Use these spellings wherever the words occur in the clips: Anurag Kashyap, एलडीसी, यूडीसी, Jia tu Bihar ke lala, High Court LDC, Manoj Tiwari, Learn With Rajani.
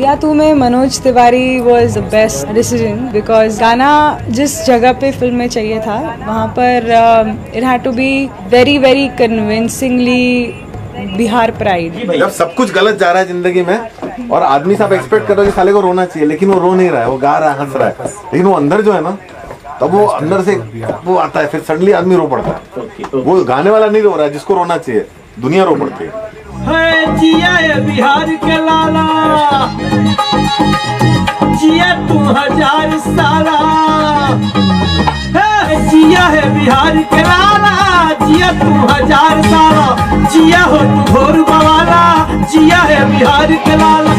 जिया तू में Manoj Tiwari was the best decision because गाना जिस जगह पे फिल्म में चाहिए था वहाँ पर it had to be very very convincingly Bihar pride. जब सब कुछ गलत जा रहा है जिंदगी में और आदमी साहब एक्सपेक्ट कर रहे हो कि साले को रोना चाहिए, लेकिन वो रो नहीं रहा है, वो गा रहा है, हंस रहा है, लेकिन वो अंदर जो है ना तब वो अंदर से वो आता है, फिर सडनली आदमी रो पड़ता है। वो गाने वाला नहीं रो रहा है, जिसको रोना चाहिए दुनिया रो पड़ती है। जिया बिहार के लाला, जिया तू हजार साला, जिया है बिहार के लाला, जिया तू हजार साला, जिया हो तू भोर बवाला, जिया है बिहार के लाला।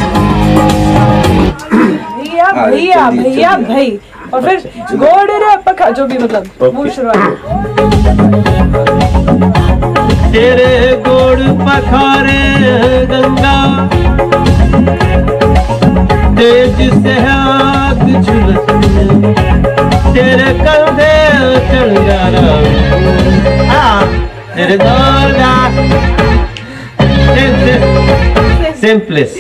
भैया भैया भैया भाई और फिर गोड़ रे पखा जो भी मतलब वो शुरुआत तेरे गोड़ पखारे गंगा तेज से आग झुलसने तेरे कंधे चढ़ जाना तेरे गोड़ा सिंपलेस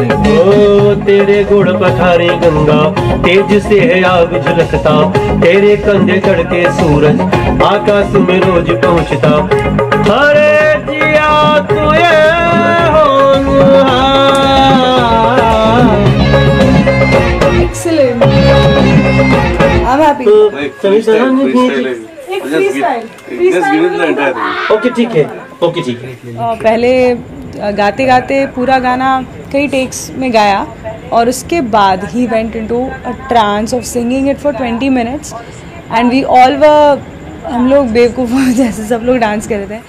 ओ तेरे गोड़ पखारे गंगा तेज से है आग झलकता तेरे कंधे चढ़ के सूरज आकाश में रोज पहुँचता। अरे जिया तू एक्सीलेंट अब आप ओके ठीक है पहले गाते गाते पूरा गाना कई टेक्स में गाया और उसके बाद ही went into a trance of singing it for 20 minutes and we all were हम लोग बेवकूफ़ जैसे सब लोग डांस कर रहे थे।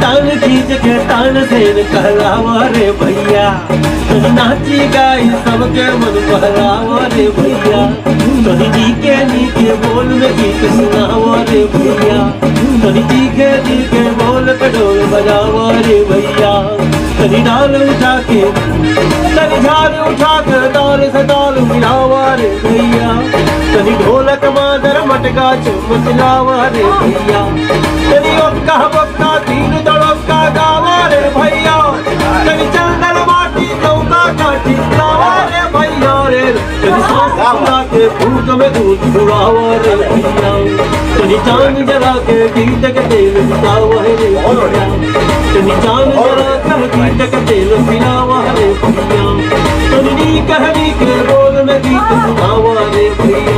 तान की जगह तान देन कहलावा रे भैया, नाची गाई सबके मन बहलावा रे भैया, तोरी जी के नी के बोल में गीत सुनावा रे भैया, तोरी जी के बोल पे ढोल बजावा रे भैया, तोरी डाल उठा के तोरी झाल उठा कर डाल से डाल मिलावा रे भैया, तोरी ढोलक मादर मटका चुम चलावा रे भैया, तोरी ओका बक्का तीन दड़ों का गावा रे भैया, तेरी चंदन माटी चौका काटी गावा रे भैया रे, तेरी सांस लगा के भूख में दूध दुआवा रे भैया, तेरी चांद जला के गीत के तेल पिलावा रे भैया, तेरी चांद जला के गीत के तेल पिलावा रे भैया, तेरी कहनी के बोल में गीत सुनावा रे भैया,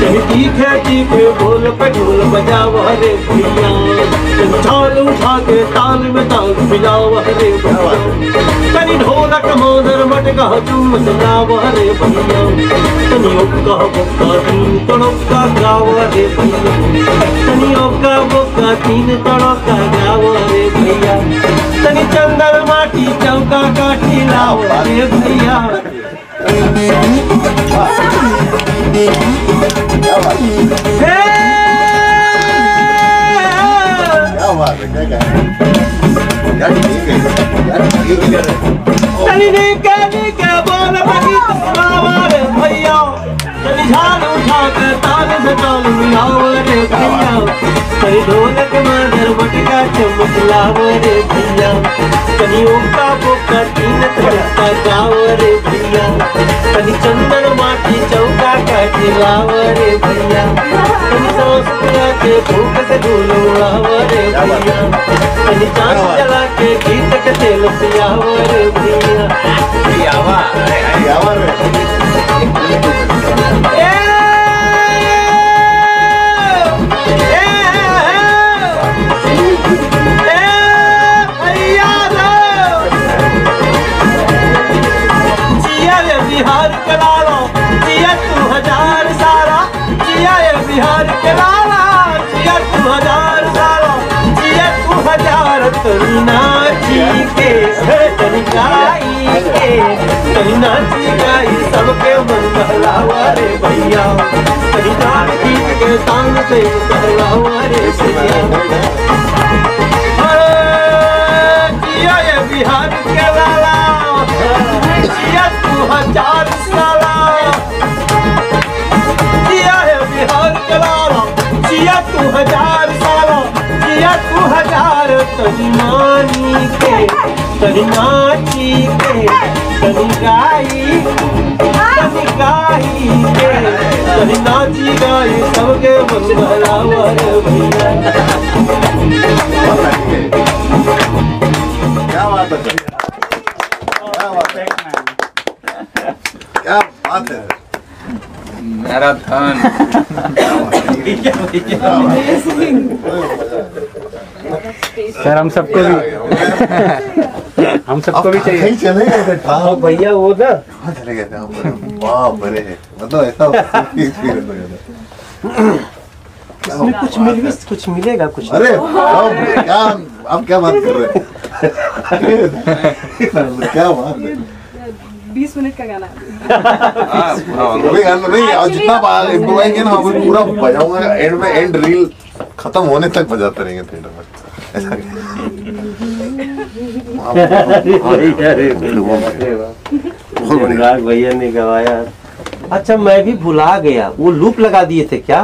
तेरी तीखे पे बोल पे ढोल बजावा रे भैया, झाल उठा के ताल में ताल मिलावा रे भैया, तनी ढोलक मोदर मटका चुम चलावा रे भैया, तनी ओका बोका तीन तड़का गावा रे भैया, तनी ओका बोका तीन तड़का गावा रे भैया, तनी चंदन माटी चौका काटी लावा रे भैया। ढोलक मादर मटका चमकलावा रे भैया, तनी ओका बोका तीन तड़का गावा रे भैया, तनी चंदन माटी चौका काटी लावा रे भैया, तनी सांस लगा के भूख से झूलो उड़ावा रे भैया, तनी चांद जला के गीत के तेल पिलावा रे भैया, पियावा रे बिहार के लाला, जिया तू हजार साला, जिया तू हजार तोरी नाची के तोरी गाई के तोरी नाची गाई सबके मन बहलावा रे भैया, तोरी डाल गीत के तान से बहलावा रे भैया। जिया बिहार के लाला, जिया तू हजार साला, बेईमानी के तनी नाची के तनी गाई के तनी नाची गाई सबके बंबलावर भैया। क्या बात है, क्या बात है, क्या बात है, मैराथन। सर हम सबको भी चाहिए। चले भैया वो ना चले गए थे, मतलब ऐसा कुछ मिलेगा कुछ। अरे क्या आप क्या बात कर रहे हैं, क्या बात है। 20 मिनट का गाना नहीं, जितना बजाएंगे ना हम पूरा बजाऊंगा, एंड में एंड रील खत्म होने तक बजाते रहेंगे थिएटर में। अनुराग भैया ने गवाया। अच्छा मैं भी भुला गया, वो लूप लगा दिए थे क्या?